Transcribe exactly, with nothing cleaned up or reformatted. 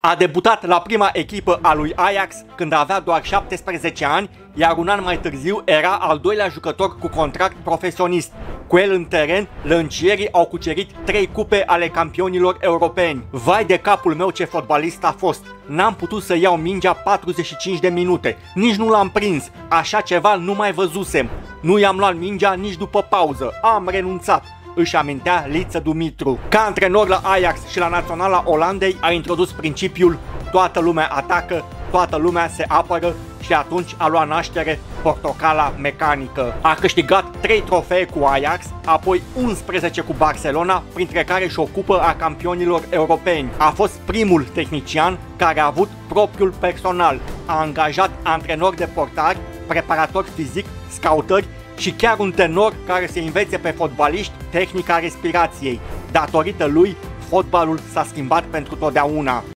A debutat la prima echipă a lui Ajax când avea doar șaptesprezece ani, iar un an mai târziu era al doilea jucător cu contract profesionist. Cu el în teren, lăncierii au cucerit trei cupe ale campionilor europeni. Vai de capul meu, ce fotbalist a fost! N-am putut să iau mingea patruzeci și cinci de minute, nici nu l-am prins, așa ceva nu mai văzusem. Nu i-am luat mingea nici după pauză, am renunțat, își amintea Liță Dumitru. Ca antrenor la Ajax și la Naționala Olandei a introdus principiul toată lumea atacă, toată lumea se apără și atunci a luat naștere portocala mecanică. A câștigat trei trofee cu Ajax, apoi unsprezece cu Barcelona, printre care și o cupă a campionilor europeni. A fost primul tehnician care a avut propriul personal. A angajat antrenori de portari, preparator fizic, scoutări și chiar un tenor care se învețe pe fotbaliști tehnica respirației. Datorită lui, fotbalul s-a schimbat pentru totdeauna.